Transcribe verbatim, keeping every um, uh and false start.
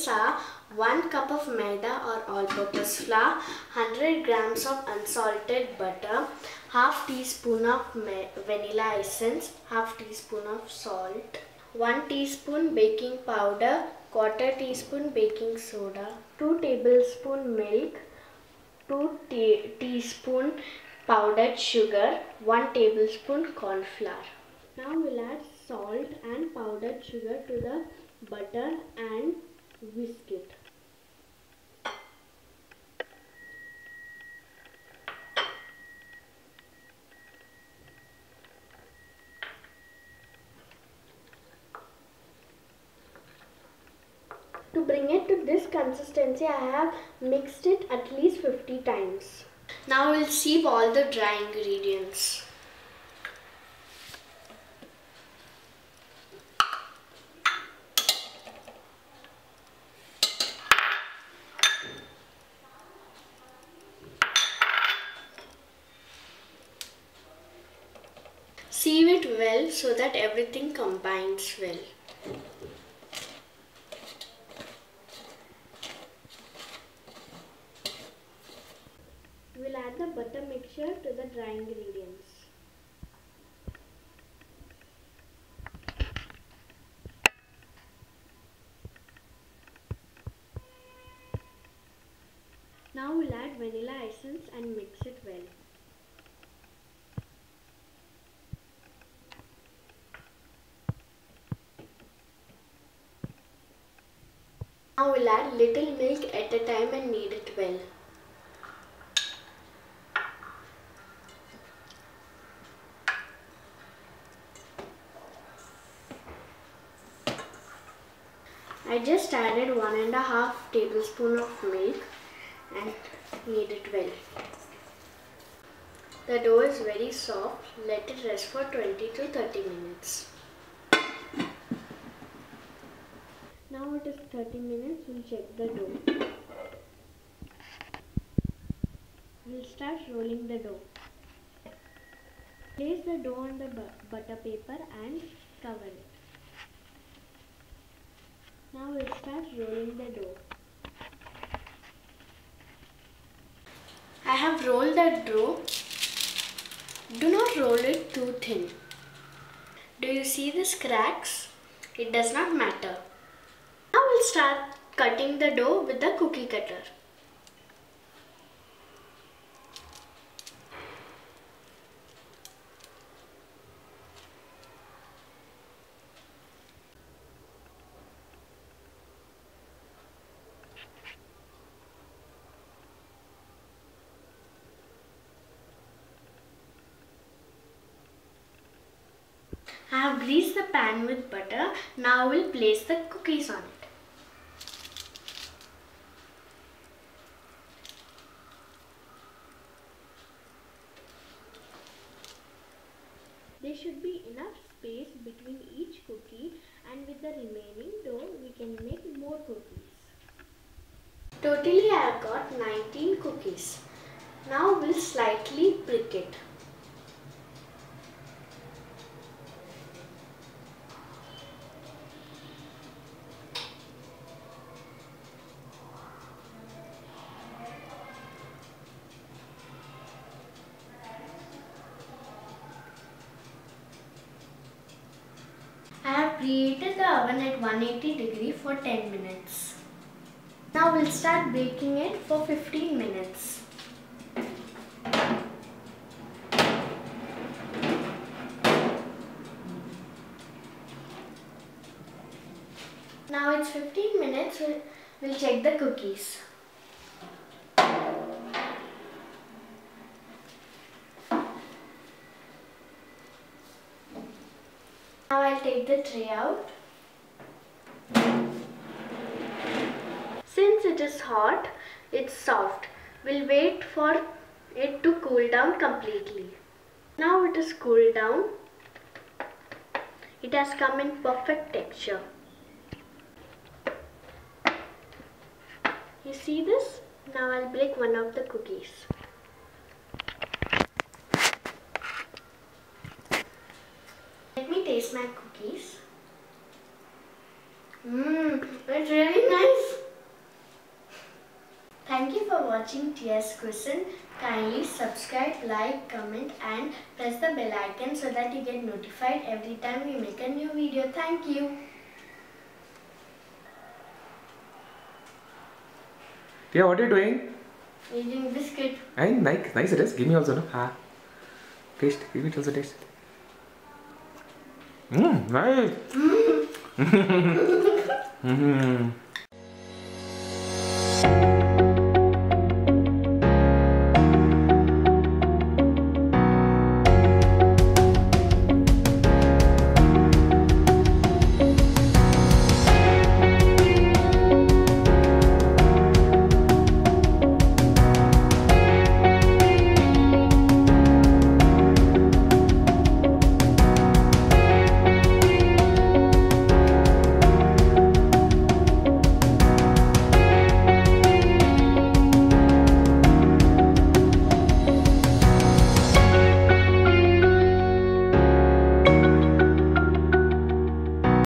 ingredients are one cup of maida or all-purpose flour, one hundred grams of unsalted butter, half teaspoon of vanilla essence, half teaspoon of salt, one teaspoon baking powder, quarter teaspoon baking soda, two tablespoon milk, two teaspoon powdered sugar, one tablespoon corn flour. Now we'll add salt and powdered sugar to the butter and whisk it. To bring it to this consistency, I have mixed it at least fifty times. Now we'll sieve all the dry ingredients. Sieve it well so that everything combines well. We'll add the butter mixture to the dry ingredients. Now we'll add vanilla essence and mix it well. Now we'll add little milk at a time and knead it well. I just added one and a half tablespoon of milk and knead it well. The dough is very soft. Let it rest for twenty to thirty minutes. Now it is thirty minutes, we'll check the dough. We'll start rolling the dough. Place the dough on the butter paper and cover it. Now we'll start rolling the dough. I have rolled the dough. Do not roll it too thin. Do you see these cracks? It does not matter. Start cutting the dough with the cookie cutter. I have greased the pan with butter. Now I will place the cookies on it. There should be enough space between each cookie, and with the remaining dough we can make more cookies. Totally I have got nineteen cookies. Now we'll slightly prick it. Preheated the oven at one eighty degree for ten minutes. Now we'll start baking it for fifteen minutes. Now it's fifteen minutes, we'll, we'll check the cookies. Now I'll take the tray out. Since it is hot, it's soft. We'll wait for it to cool down completely. Now it is cooled down. It has come in perfect texture. You see this? Now I'll break one of the cookies. Taste my cookies. Mmm, it's really nice. watching Tia's Kitchen. Kindly subscribe, like, comment and press the bell icon so that you get notified every time we make a new video. Thank you. Tia, what are you doing? Eating biscuit. And nice, nice it is. Give me also, no? Ah. Taste. Give me also taste. Mmm, nice. Mmm.